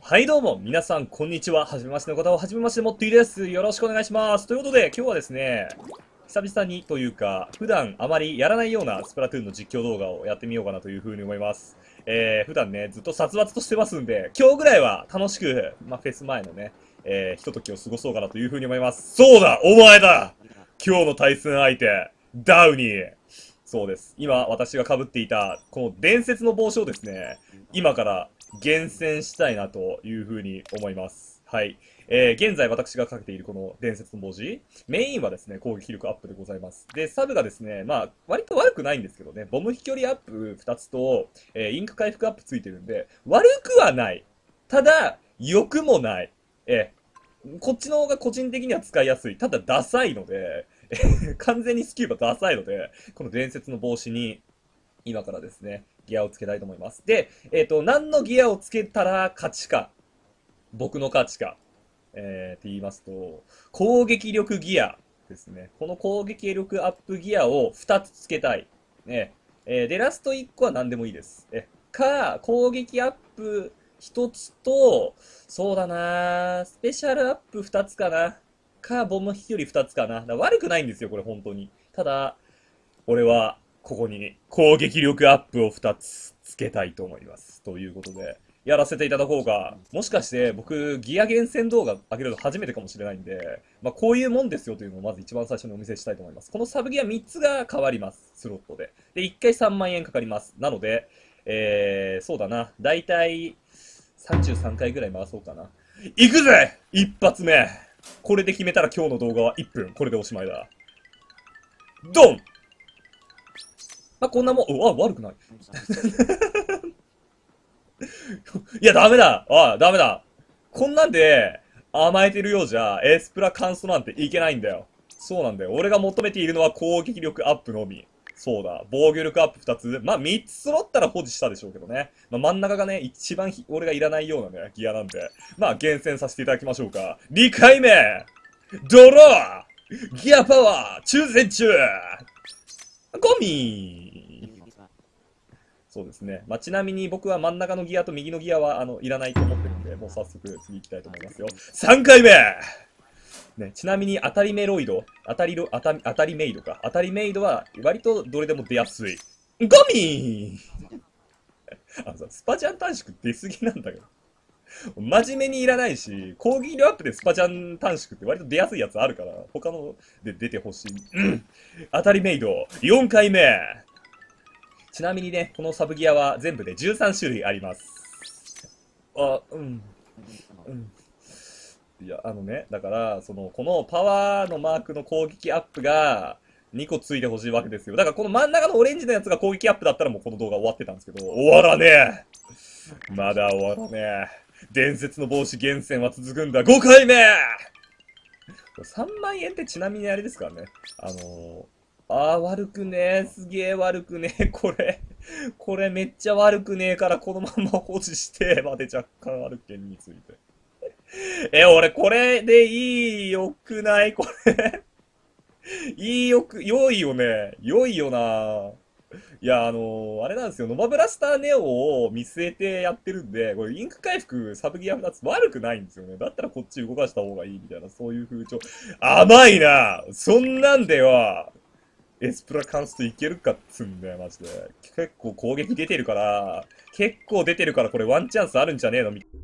はいどうも、皆さんこんにちは。はじめましての方ははじめましてもっといいです。よろしくお願いします。ということで、今日はですね、久々にというか、普段あまりやらないようなスプラトゥーンの実況動画をやってみようかなというふうに思います。普段ね、ずっと殺伐としてますんで、今日ぐらいは楽しく、フェス前のね、ひとときを過ごそうかなというふうに思います。そうだ、お前だ、今日の対戦相手、ダウニー。そうです。今、私が被っていた、この伝説の帽子をですね、今から厳選したいなというふうに思います。はい。現在私がかけているこの伝説の帽子、メインはですね、攻撃力アップでございます。で、サブがですね、割と悪くないんですけどね、ボム飛距離アップ2つと、インク回復アップついてるんで、悪くはない。ただ、良くもない。こっちの方が個人的には使いやすい。ただ、ダサいので、完全にスキューバダサいので、この伝説の帽子に、今からですね、ギアをつけたいと思います。で、何のギアをつけたら勝ちか、僕の勝ちか、って言いますと、攻撃力ギアですね。この攻撃力アップギアを2つつけたい。で、ラスト1個は何でもいいです。攻撃アップ1つと、そうだなスペシャルアップ2つかな。ボム飛距離2つかな。悪くないんですよ、これ本当に。ただ、俺はここに攻撃力アップを2つつけたいと思います。ということで、やらせていただこうか。もしかして僕、ギア厳選動画上げるの初めてかもしれないんで、こういうもんですよというのをまず一番最初にお見せしたいと思います。このサブギア3つが変わります、スロットで。で、1回3万円かかります。なので、そうだな、だいたい33回ぐらい回そうかな。いくぜ！一発目！これで決めたら今日の動画は1分。これでおしまいだ。ドン！こんなもん、悪くない。いや、ダメだ！ダメだ！こんなんで甘えてるようじゃ、エスプラ完走なんていけないんだよ。そうなんだよ。俺が求めているのは攻撃力アップのみ。そうだ。防御力アップ2つ。3つ揃ったら保持したでしょうけどね。真ん中がね、一番俺がいらないようなね、ギアなんで。厳選させていただきましょうか。2回目ドローギアパワー抽選中ゴミそうですね。ちなみに僕は真ん中のギアと右のギアは、いらないと思ってるんで、もう早速次行きたいと思いますよ。3回目ちなみに当たりメイドか。当たりメイドは割とどれでも出やすい。ゴミスパチャン短縮出すぎなんだけど。真面目にいらないし、攻撃力アップでスパチャン短縮って割と出やすいやつあるから、他ので出てほしい。当たりメイド、4回目ちなみにね、このサブギアは全部で13種類あります。いや、だから、このパワーのマークの攻撃アップが2個ついてほしいわけですよ。だからこの真ん中のオレンジのやつが攻撃アップだったらもうこの動画終わってたんですけど、終わらねえ！まだ終わらねえ。伝説の帽子厳選は続くんだ。5回目！これ3万円ってちなみにあれですからね。悪くねえ。すげえ悪くねえ。これめっちゃ悪くねえからこのまま保持して、若干ある件について。俺これでいいよくないこれ。良いよね。良いよな。いや、あれなんですよ。ノバブラスターネオを見据えてやってるんで、これインク回復、サブギア2つ悪くないんですよね。だったらこっち動かした方がいいみたいな、そういう風潮。甘いな！そんなんでよエスプラカンスといけるかっつんだよ、マジで。結構攻撃出てるから、これワンチャンスあるんじゃねえのみたいな。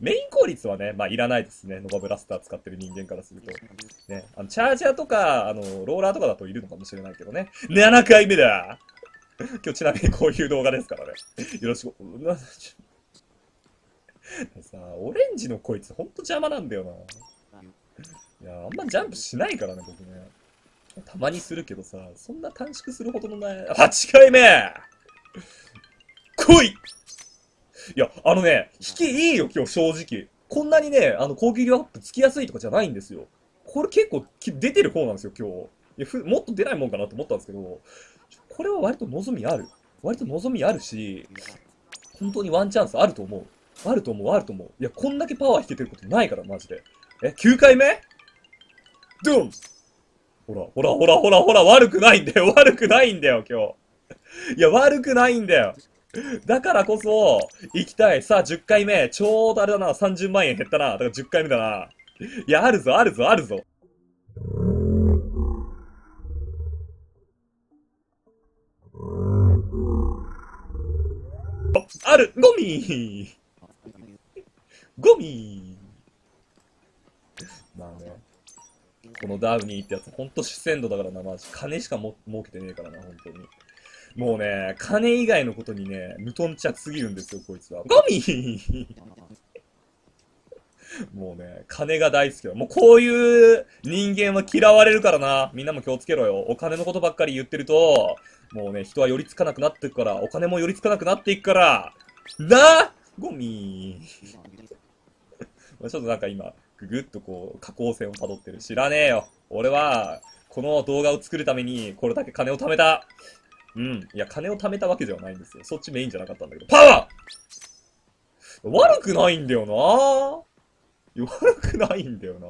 メイン効率はね、いらないですね。ノバブラスター使ってる人間からすると。チャージャーとか、ローラーとかだといるのかもしれないけどね。7回目だ今日ちなみにこういう動画ですからね。よろしく。さあ、オレンジのこいつほんと邪魔なんだよな。あんまジャンプしないからね、僕ね。たまにするけどさ、そんな短縮するほどのない。8回目来いいや、引きいいよ、今日、正直。こんなにね、攻撃力アップつきやすいとかじゃないんですよ。これ結構出てる方なんですよ、今日。もっと出ないもんかなと思ったんですけど、これは割と望みある。し、本当にワンチャンスあると思う。いや、こんだけパワー引けてることないから、マジで。9回目ドンほら、ほら、ほら、ほら、ほら、悪くないんだよ。悪くないんだよ、今日。いや、悪くないんだよ。だからこそ、行きたい。さあ、10回目。ちょうどあれだな。30万円減ったな。だから10回目だな。いや、あるぞ、あるぞ、あるぞ。あるゴミゴミまあね、このダウニーってやつ、ほんと主戦度だからな、マジ。金しかも儲けてねえからな、ほんとに。もうね、金以外のことにね、無頓着すぎるんですよ、こいつは。ゴミもうね、金が大好きだ。もうこういう人間は嫌われるからな。みんなも気をつけろよ。お金のことばっかり言ってると、もうね、人は寄りつかなくなっていくから、お金も寄りつかなくなっていくから、なゴミー。ちょっとなんか今、ぐぐっとこう、下降線を辿ってる。知らねえよ。俺は、この動画を作るために、これだけ金を貯めた。うん。いや、金を貯めたわけではないんですよ。そっちメインじゃなかったんだけど。パワー悪くないんだよな。悪くないんだよな、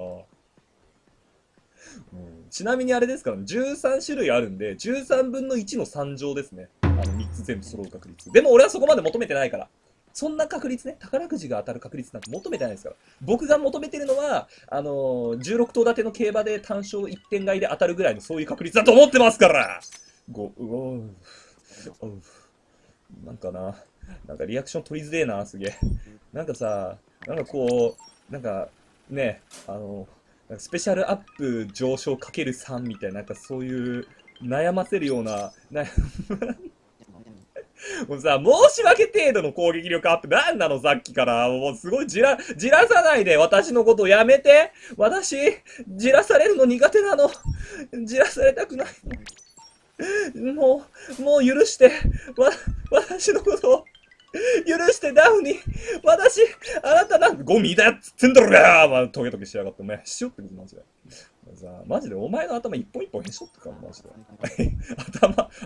うん、ちなみにあれですから、ね、13種類あるんで13分の1の3乗ですね。あの3つ全部揃う確率でも俺はそこまで求めてないから、そんな確率ね、宝くじが当たる確率なんて求めてないですから。僕が求めてるのは16頭立ての競馬で単勝1点買いで当たるぐらいのそういう確率だと思ってますから。ごうおうおう、なんかな、なんかリアクション取りづれえな、すげえ。なんかさ、なんかこうなんかね、スペシャルアップ上昇 ×3 みたいな、なんかそういう悩ませるような、もうさ、申し訳程度の攻撃力アップ、なんなのさっきから、もうすごいじらさないで、私のことやめて、私、じらされるの苦手なの、じらされたくないの、もう許して、私のことを。許してダウニー、私、あなたなんかゴミだっつってんだろがー、まあ、トゲトゲしやがって、お前、しよってことマジで。さあ、マジでお前の頭一本一本へしょってかも、マジで。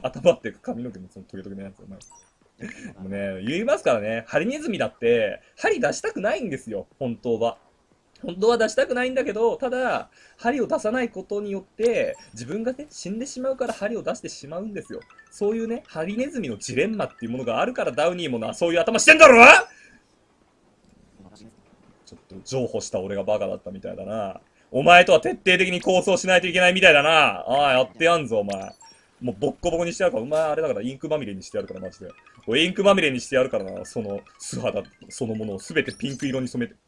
頭っていうか髪の毛のそのトゲトゲのやつ、お前。もうね、言いますからね、ハリネズミだって、針出したくないんですよ、本当は。本当は出したくないんだけど、ただ、針を出さないことによって、自分がね、死んでしまうから針を出してしまうんですよ。そういうね、ハリネズミのジレンマっていうものがあるから、ダウニーもな、そういう頭してんだろ。ちょっと、譲歩した俺がバカだったみたいだな。お前とは徹底的に構想しないといけないみたいだな。ああ、やってやんぞ、お前。もうボッコボコにしてやるから、お前あれだからインクまみれにしてやるから、マジで。俺インクまみれにしてやるからな、その素肌そのものを全てピンク色に染めて。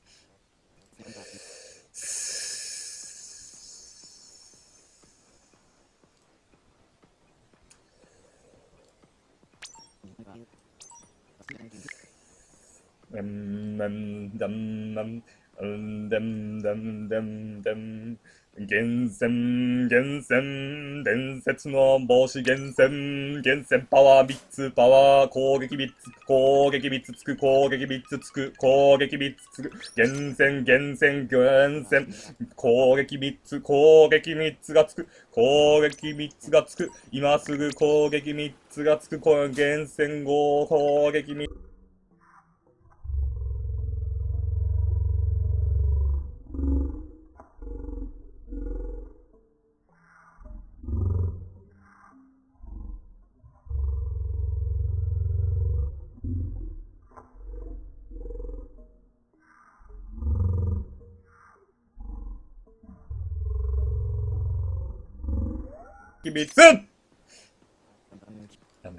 厳選、厳選、伝説の帽子厳選、厳選、パワー3つ、パワー、攻撃3つ、攻撃3つつく、攻撃3つつく、攻撃3つつく、厳選、厳選、厳選、攻撃3つ、攻撃3つがつく、攻撃3つがつく、今すぐ攻撃3つがつく、厳選5、攻撃3つ。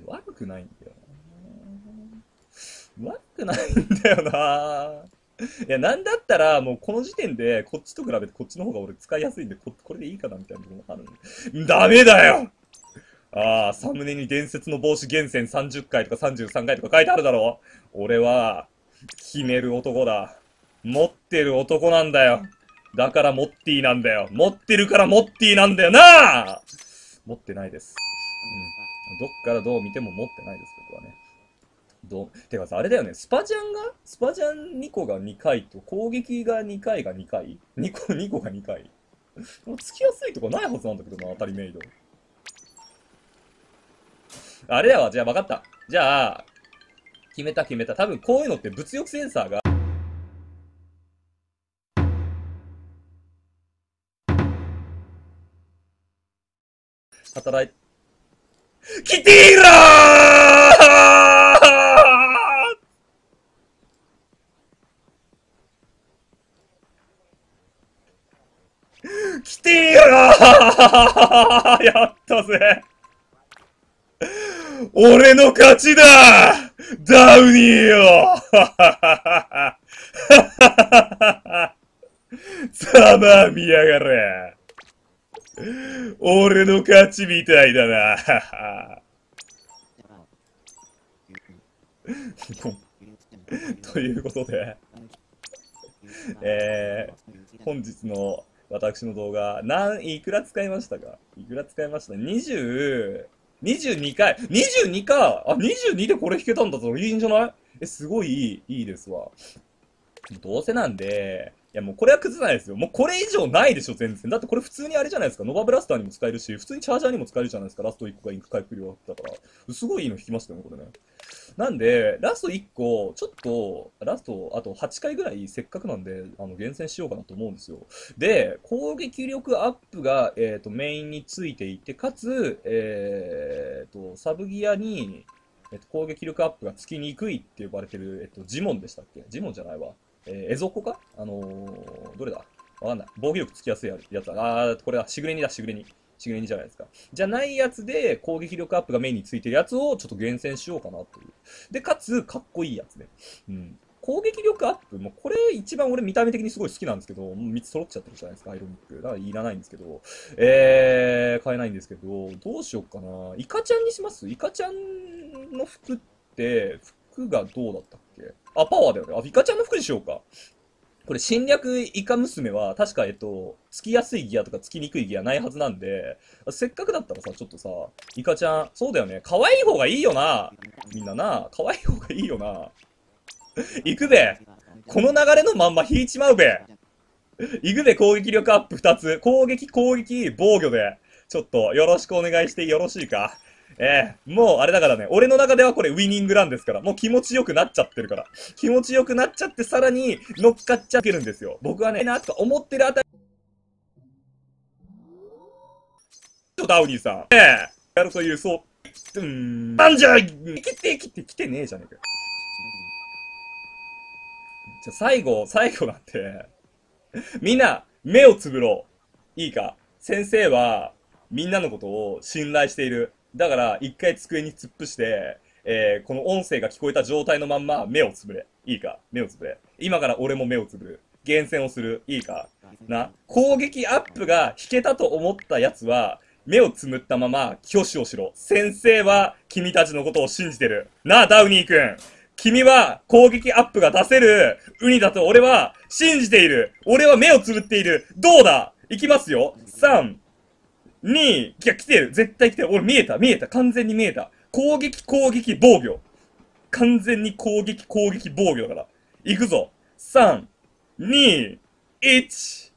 悪くないんだよな。悪くないんだよな。いや、なんだったら、もうこの時点で、こっちと比べてこっちの方が俺使いやすいんで、これでいいかなみたいなところもあるんで。ダメだよ。ああ、サムネに伝説の帽子厳選30回とか33回とか書いてあるだろ。俺は、決める男だ。持ってる男なんだよ。だからモッティなんだよ。持ってるからモッティなんだよなあ。持ってないです。うん。どっからどう見ても持ってないです、僕はね。てかさ、あれだよね、スパジャン2個が2回と、攻撃が2回が2回 ?2 個が2回。つきやすいとかないはずなんだけどな、当たりメイド。あれだわ、じゃあ分かった。じゃあ、決めた決めた。多分こういうのって物欲センサーが。働いキティーラーキティーラーやったぜ俺の勝ちだダウニーよざまみやがれ俺の勝ちみたいだなということで本日の私の動画いくら使いましたか？いくら使いました？22回 !22 かあ、22でこれ弾けたんだぞ。いいんじゃない？すごいいいですわ。どうせなんで、いやもうこれは崩せないですよ。もうこれ以上ないでしょ、全然。だってこれ普通にあれじゃないですか。ノバブラスターにも使えるし、普通にチャージャーにも使えるじゃないですか。ラスト1個がインク回復量だから。すごいいいの弾きましたよね、これね。なんで、ラスト1個、ちょっと、ラスト、あと8回ぐらいせっかくなんで、厳選しようかなと思うんですよ。で、攻撃力アップが、メインについていて、かつ、サブギアに、攻撃力アップがつきにくいって呼ばれてる、ジモンでしたっけ？ジモンじゃないわ。エゾコかどれだわかんない。防御力つきやすいやつだ。これだ。しぐれにだ、しぐれに。しぐれにじゃないですか。じゃないやつで、攻撃力アップがメインについてるやつをちょっと厳選しようかなという。で、かつ、かっこいいやつね。うん。攻撃力アップ、もうこれ一番俺見た目的にすごい好きなんですけど、もう3つ揃っちゃってるじゃないですか、アイロニック。だからいらないんですけど、買えないんですけど、どうしようかな。イカちゃんにします？イカちゃんの服って、服がどうだったっけ？あ、パワーだよね。あ、イカちゃんの服にしようか。これ、侵略イカ娘は、確か、つきやすいギアとかつきにくいギアないはずなんで、せっかくだったらさ、ちょっとさ、イカちゃん、そうだよね。可愛い方がいいよな。みんなな、可愛い方がいいよな。行くべ。この流れのまんま引いちまうべ。行くべ、攻撃力アップ2つ。攻撃、防御で。ちょっと、よろしくお願いしてよろしいか。もうあれだからね、俺の中ではこれウィニングランですから、もう気持ちよくなっちゃってるから。気持ちよくなっちゃって、さらに乗っかっちゃってるんですよ。僕はね、なとか思ってるあたり。ダウニーさん。やるという、そう。なんじゃい来てねえじゃねえか。じゃ、最後なんて。みんな、目をつぶろう。いいか。先生は、みんなのことを信頼している。だから、一回机に突っ伏して、この音声が聞こえた状態のまんま、目をつぶれ。いいか？目をつぶれ。今から俺も目をつぶる。厳選をする。いいか？な。攻撃アップが引けたと思ったやつは、目をつむったまま、挙手をしろ。先生は、君たちのことを信じてる。なあ、ダウニーくん。君は、攻撃アップが出せる、ウニだと俺は、信じている。俺は目をつぶっている。どうだ？いきますよ。3、2、いや、来てる。絶対来てる。俺見えた。完全に見えた。攻撃、防御。完全に攻撃、防御だから。行くぞ。3、2、1。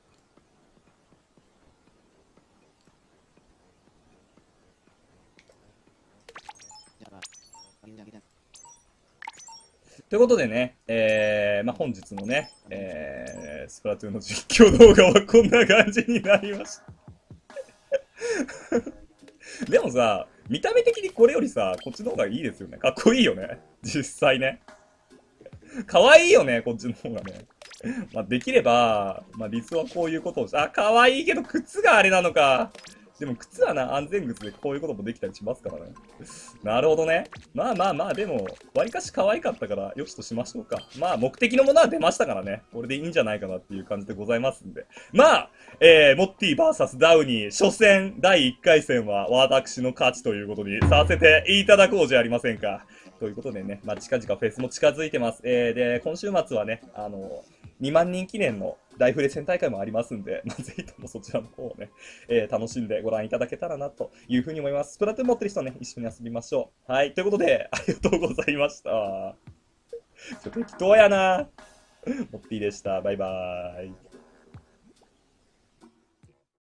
ということでね、本日のね、スプラトゥーンの実況動画はこんな感じになりました。でもさ、見た目的にこれよりさ、こっちの方がいいですよね。かっこいいよね。実際ね。かわいいよね、こっちの方がね。できれば、理想はこういうことをし、かわいいけど靴があれなのか。でも靴はな、安全靴でこういうこともできたりしますからね。なるほどね。まあ、でも、わりかし可愛かったから、よしとしましょうか。目的のものは出ましたからね。これでいいんじゃないかなっていう感じでございますんで。モッティ VS ダウニー、初戦、第1回戦は、私の勝ちということにさせていただこうじゃありませんか。ということでね、近々フェスも近づいてます。で、今週末はね、2万人記念の大フレ戦大会もありますんで、ぜひともそちらの方をね、楽しんでご覧いただけたらなというふうに思います。スプラトゥーン持ってる人ね、一緒に遊びましょう。はい、ということで、ありがとうございました。適当やな。モッティでした。バイバーイ。